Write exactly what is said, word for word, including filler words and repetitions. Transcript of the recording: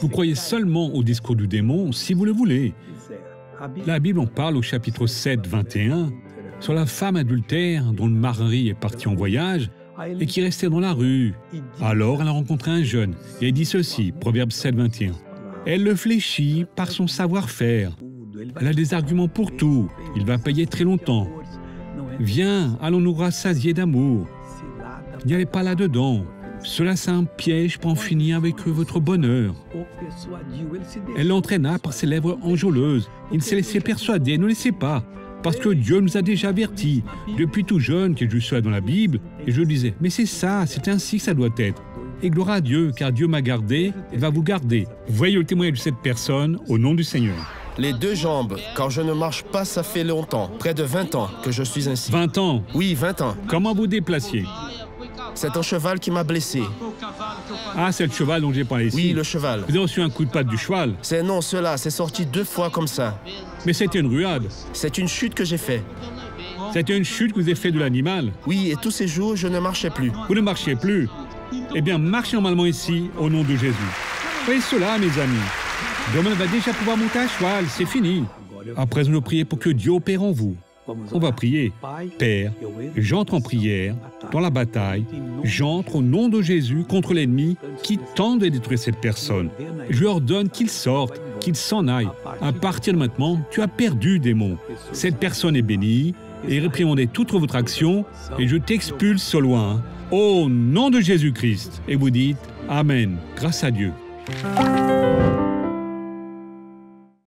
Vous croyez seulement au discours du démon, si vous le voulez. La Bible en parle au chapitre sept, vingt et un, sur la femme adultère dont le mari est parti en voyage et qui restait dans la rue. Alors elle a rencontré un jeune et elle dit ceci, Proverbe sept, vingt et un. Elle le fléchit par son savoir-faire. Elle a des arguments pour tout. Il va payer très longtemps. Viens, allons nous rassasier d'amour. N'y allez pas là-dedans. Cela, c'est un piège pour en finir avec votre bonheur. Elle l'entraîna par ses lèvres enjôleuses. Il s'est laissé persuader, ne laissez pas, parce que Dieu nous a déjà avertis. Depuis tout jeune que je suis dans la Bible, et je disais, mais c'est ça, c'est ainsi que ça doit être. Et gloire à Dieu, car Dieu m'a gardé et va vous garder. Voyez le témoignage de cette personne au nom du Seigneur. Les deux jambes, quand je ne marche pas, ça fait longtemps, près de vingt ans que je suis ainsi. vingt ans? Oui, vingt ans. Comment vous déplaciez? C'est un cheval qui m'a blessé. Ah, c'est le cheval dont j'ai parlé ici. Oui, le cheval. Vous avez reçu un coup de patte du cheval? C'est non, cela, c'est sorti deux fois comme ça. Mais c'était une ruade. C'est une chute que j'ai faite. C'était une chute que vous avez faite de l'animal? Oui, et tous ces jours, je ne marchais plus. Vous ne marchiez plus? Eh bien, marchez normalement ici, au nom de Jésus. Faites cela, mes amis. Demain, on va déjà pouvoir monter à cheval, c'est fini. Après, nous prions pour que Dieu opère en vous. On va prier. Père, j'entre en prière dans la bataille, j'entre au nom de Jésus contre l'ennemi qui tente de détruire cette personne. Je lui ordonne qu'il sorte, qu'il s'en aille. À partir de maintenant, tu as perdu, démon. Cette personne est bénie et réprimandez toute votre action et je t'expulse au loin. Au nom de Jésus-Christ. Et vous dites, Amen, grâce à Dieu.